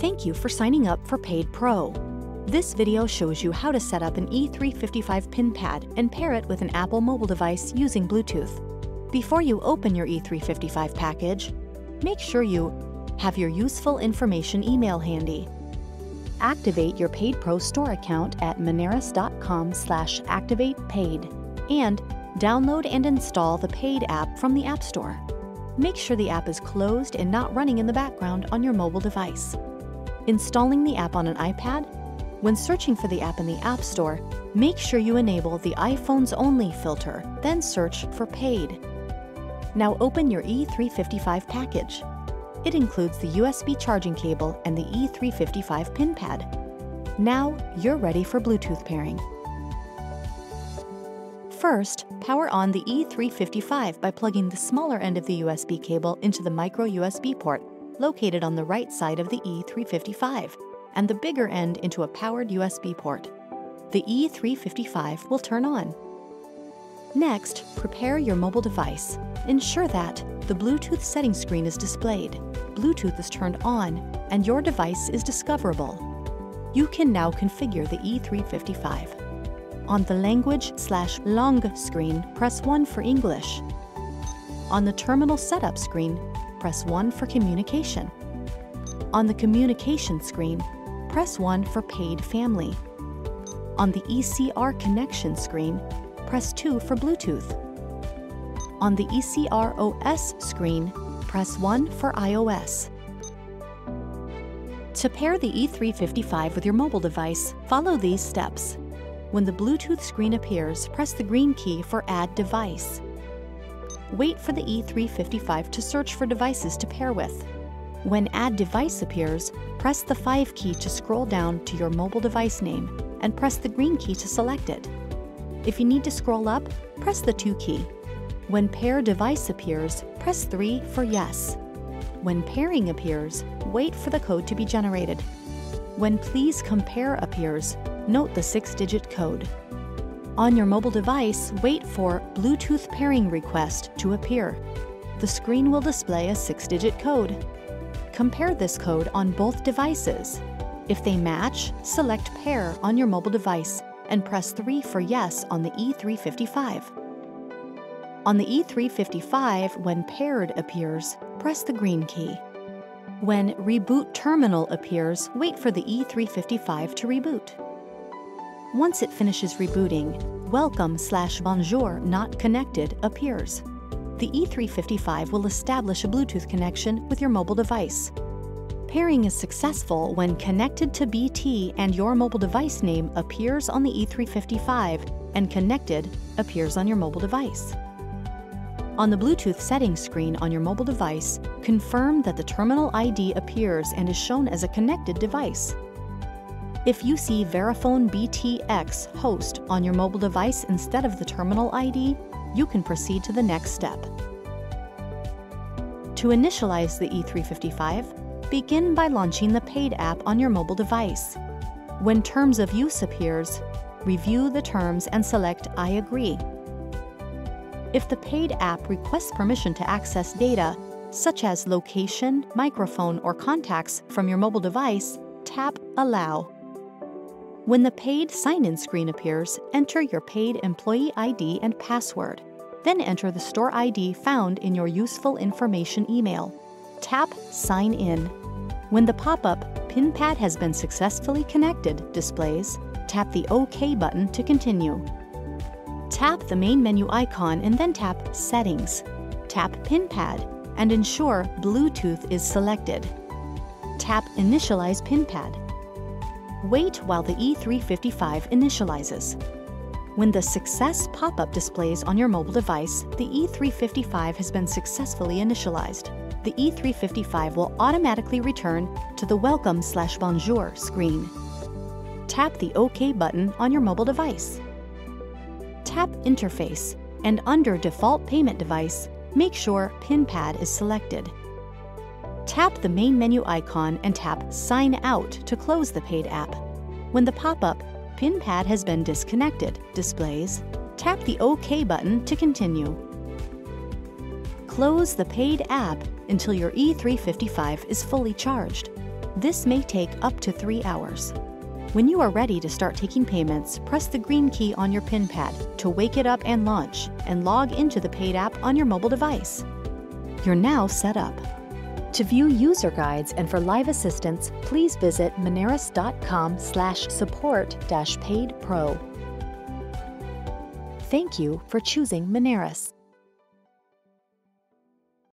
Thank you for signing up for PAYD Pro. This video shows you how to set up an E355 PIN pad and pair it with an Apple mobile device using Bluetooth. Before you open your E355 package, make sure you have your useful information email handy. Activate your PAYD Pro store account at moneris.com/activatepayd and download and install the PAYD app from the App Store. Make sure the app is closed and not running in the background on your mobile device. Installing the app on an iPad? When searching for the app in the App Store, make sure you enable the iPhones only filter, then search for PAYD. Now open your E355 package. It includes the USB charging cable and the E355 PIN pad. Now you're ready for Bluetooth pairing. First, power on the E355 by plugging the smaller end of the USB cable into the micro USB port located on the right side of the E355 and the bigger end into a powered USB port. The E355 will turn on. Next, prepare your mobile device. Ensure that the Bluetooth settings screen is displayed, Bluetooth is turned on, and your device is discoverable. You can now configure the E355. On the language/long screen, press 1 for English. On the terminal setup screen, press 1 for communication. On the communication screen, press 1 for PAYD family. On the ECR connection screen, press 2 for Bluetooth. On the ECR OS screen, press 1 for iOS. To pair the E355 with your mobile device, follow these steps. When the Bluetooth screen appears, press the green key for Add Device. Wait for the E355 to search for devices to pair with. When Add Device appears, press the 5 key to scroll down to your mobile device name and press the green key to select it. If you need to scroll up, press the 2 key. When Pair Device appears, press 3 for Yes. When Pairing appears, wait for the code to be generated. When Please Compare appears, note the 6-digit code. On your mobile device, wait for Bluetooth Pairing Request to appear. The screen will display a 6-digit code. Compare this code on both devices. If they match, select Pair on your mobile device and press 3 for Yes on the E355. On the E355, when Paired appears, press the green key. When Reboot Terminal appears, wait for the E355 to reboot. Once it finishes rebooting, Welcome/Bonjour Not Connected appears. The E355 will establish a Bluetooth connection with your mobile device. Pairing is successful when Connected to BT and your mobile device name appears on the E355 and Connected appears on your mobile device. On the Bluetooth settings screen on your mobile device, confirm that the terminal ID appears and is shown as a connected device. If you see Verifone BTX host on your mobile device instead of the terminal ID, you can proceed to the next step. To initialize the E355, begin by launching the PAYD app on your mobile device. When Terms of Use appears, review the terms and select I agree. If the PAYD app requests permission to access data, such as location, microphone, or contacts from your mobile device, tap Allow. When the PAYD sign-in screen appears, enter your PAYD employee ID and password. Then enter the store ID found in your useful information email. Tap Sign In. When the pop-up PIN pad has been successfully connected displays, tap the OK button to continue. Tap the main menu icon and then tap Settings. Tap PIN pad and ensure Bluetooth is selected. Tap Initialize PIN pad. Wait while the E355 initializes. When the Success pop-up displays on your mobile device, the E355 has been successfully initialized. The E355 will automatically return to the Welcome/Bonjour screen. Tap the OK button on your mobile device. Tap Interface, and under Default Payment Device, make sure PIN Pad is selected. Tap the main menu icon and tap Sign Out to close the PAYD app. When the pop-up PIN Pad has been disconnected displays, tap the OK button to continue. Close the PAYD app until your E355 is fully charged. This may take up to 3 hours. When you are ready to start taking payments, press the green key on your PIN pad to wake it up and launch, and log into the paid app on your mobile device. You're now set up. To view user guides and for live assistance, please visit moneris.com/support-PAYD Pro. Thank you for choosing Moneris.